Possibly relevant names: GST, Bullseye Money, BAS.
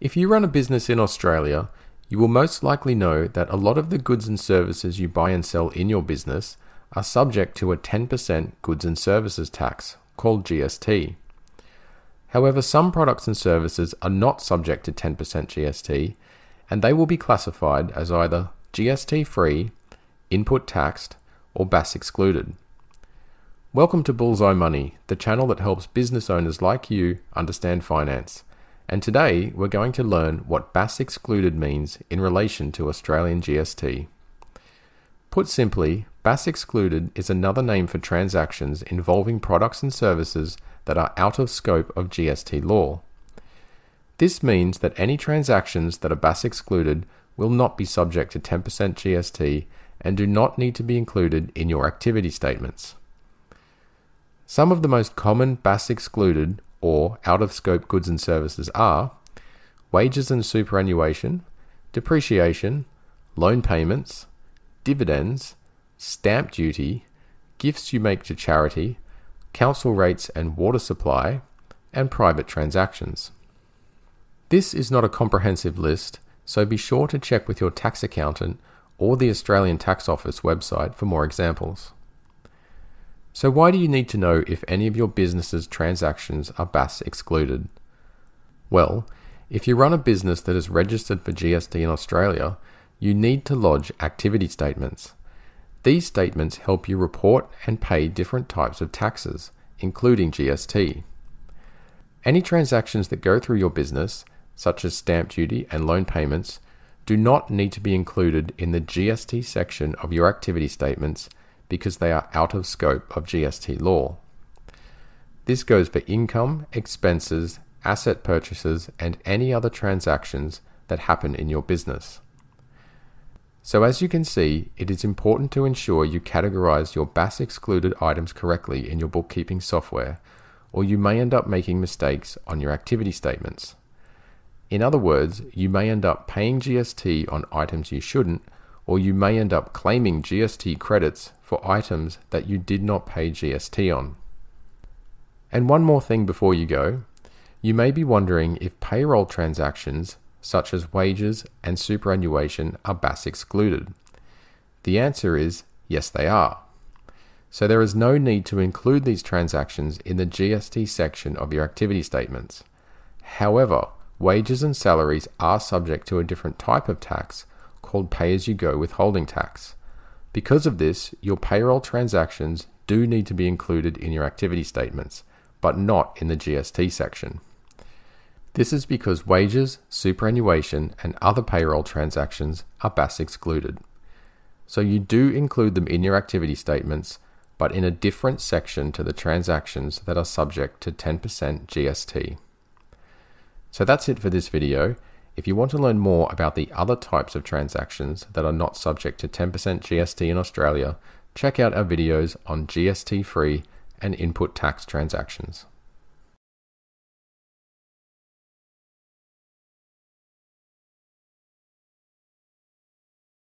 If you run a business in Australia, you will most likely know that a lot of the goods and services you buy and sell in your business are subject to a 10% goods and services tax, called GST. However, some products and services are not subject to 10% GST, and they will be classified as either GST-free, input taxed, or BAS excluded. Welcome to Bullseye Money, the channel that helps business owners like you understand finance. And today we're going to learn what BAS excluded means in relation to Australian GST. Put simply, BAS excluded is another name for transactions involving products and services that are out of scope of GST law. This means that any transactions that are BAS excluded will not be subject to 10% GST and do not need to be included in your activity statements. Some of the most common BAS excluded or out-of-scope goods and services are wages and superannuation, depreciation, loan payments, dividends, stamp duty, gifts you make to charity, council rates and water supply, and private transactions. This is not a comprehensive list, so be sure to check with your tax accountant or the Australian Tax Office website for more examples. So why do you need to know if any of your business's transactions are BAS excluded? Well, if you run a business that is registered for GST in Australia, you need to lodge activity statements. These statements help you report and pay different types of taxes, including GST. Any transactions that go through your business, such as stamp duty and loan payments, do not need to be included in the GST section of your activity statements because they are out of scope of GST law. This goes for income, expenses, asset purchases, and any other transactions that happen in your business. So as you can see, it is important to ensure you categorize your BAS excluded items correctly in your bookkeeping software, or you may end up making mistakes on your activity statements. In other words, you may end up paying GST on items you shouldn't, or you may end up claiming GST credits for items that you did not pay GST on. And one more thing before you go, you may be wondering if payroll transactions such as wages and superannuation are BAS excluded. The answer is yes, they are. So there is no need to include these transactions in the GST section of your activity statements. However, wages and salaries are subject to a different type of tax called pay-as-you-go withholding tax. Because of this, your payroll transactions do need to be included in your activity statements, but not in the GST section. This is because wages, superannuation, and other payroll transactions are BAS excluded. So you do include them in your activity statements, but in a different section to the transactions that are subject to 10% GST. So that's it for this video. If you want to learn more about the other types of transactions that are not subject to 10% GST in Australia, check out our videos on GST-free and input tax transactions.